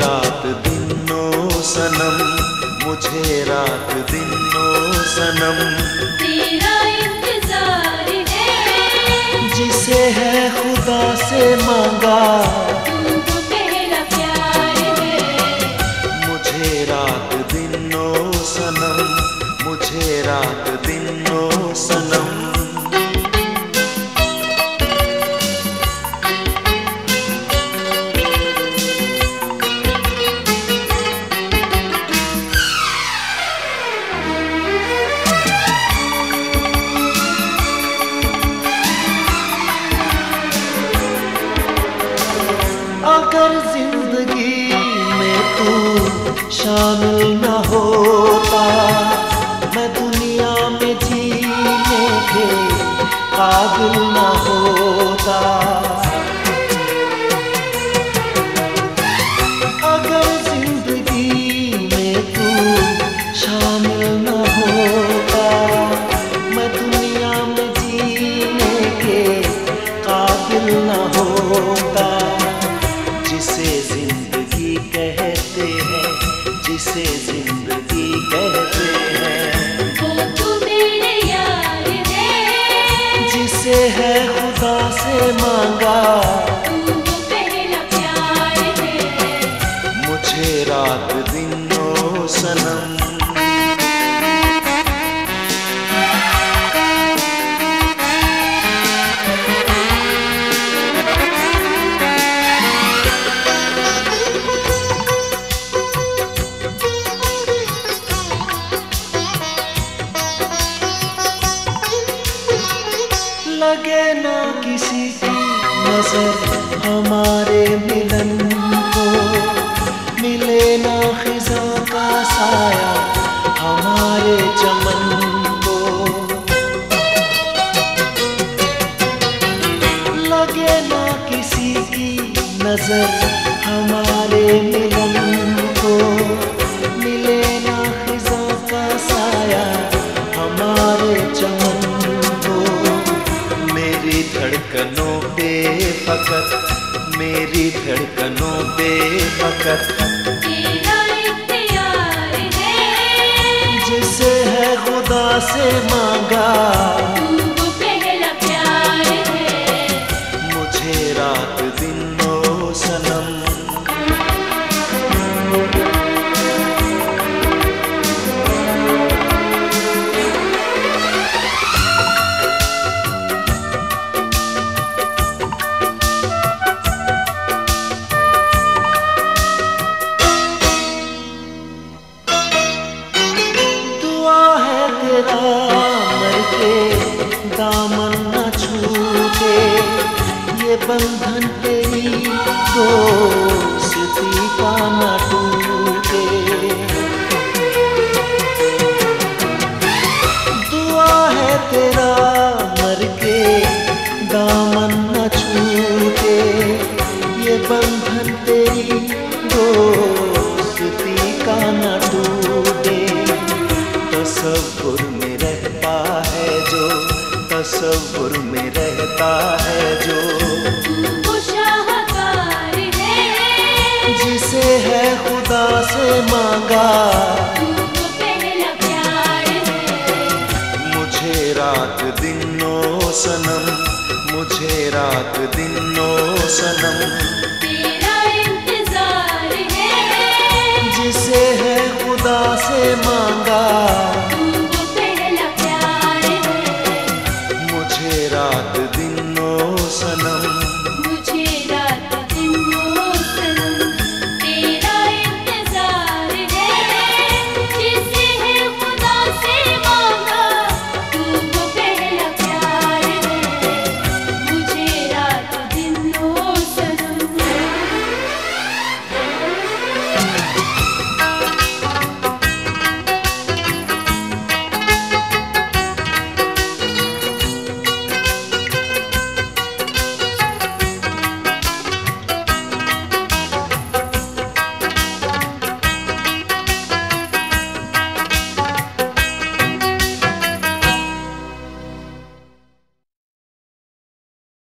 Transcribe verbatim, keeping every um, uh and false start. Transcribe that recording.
रात दिनो सनम, मुझे रात दिनो सनम तेरा इंतजार है। जिसे है खुदा से मांगा तुमको तेरा प्यार है। मुझे रात दिनो सनम, मुझे रात दिनो सनम। अगर जिंदगी में तू शामिल न होता मैं दुनिया में जीने के काबिल न होता। अगर जिंदगी में तू शामिल न होता मैं दुनिया में जीने के काबिल न होता। जिसे जिंदगी कहते हैं, जिसे जिंदगी कहते हैं वो तो मेरे यार है। जिसे है खुदा से मांगा तुमको तेरा प्यार है। मुझे रात दिनो सनम। लगे ना किसी की नजर हमारे मिलन को, मिले ना खिज़ा का साया हमारे चमन को। लगे ना किसी की नजर हमारे मिलन को, मिले ना खिज़ा का साया हमारे चमन। धड़कनों पे फकत, मेरी धड़कनों पे फकत तेरा इंतजार है। जिसे है खुदा से मांगा तुमको तेरा प्यार है। मुझे रात दिनो सनम। दामन न छूटे ये बंधन तेरी दोस्ती का न टूटे। दुआ है तेरा मर के दामन न छूटे ये बंधन तेरी दोस्ती का न टूटे। तसव्वुर में रहता है जो, तसव्वुर में रहता है जो तुमको शाहकार है। जिसे है खुदा से मांगा तुमको तेरा प्यार है। मुझे रात दिनो सनम, मुझे रात दिनो सनम।